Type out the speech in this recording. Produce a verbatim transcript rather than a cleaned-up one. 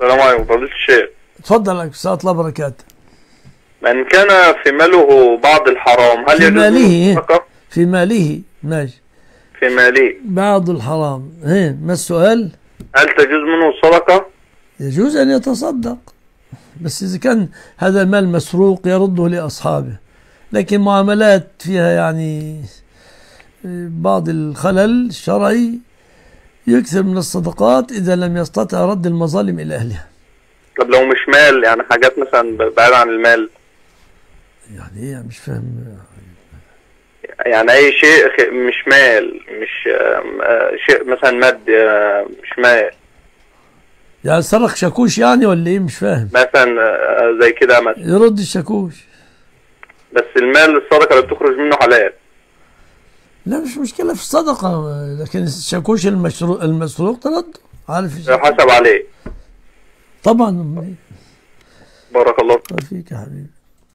السلام عليكم فضيلة الشيخ. اتفضل عليكم السلام الله وبركاته. من كان في ماله بعض الحرام هل يجوز له الصدقة؟ في ماله ماشي. في ماله بعض الحرام، ايه ما السؤال؟ هل تجوز منه الصدقة؟ يجوز أن يتصدق، بس إذا كان هذا المال مسروق يرده لأصحابه، لكن معاملات فيها يعني بعض الخلل الشرعي يكثر من الصدقات إذا لم يستطع رد المظالم إلى أهلها. طب لو مش مال يعني حاجات مثلا بعيدة عن المال؟ يعني إيه مش فاهم؟ يعني أي شيء مش مال، مش شيء مثلا مادي مش مال. يعني سرق شاكوش يعني ولا إيه مش فاهم؟ مثلا زي كده مثلا يرد الشاكوش. بس المال الصدقة اللي بتخرج منه حلال. لا مش مشكلة في الصدقة، لكن الشاكوش المشروع المسروق ترد، عارف حسب عليه طبعا. بارك الله فيك يا حبيبي.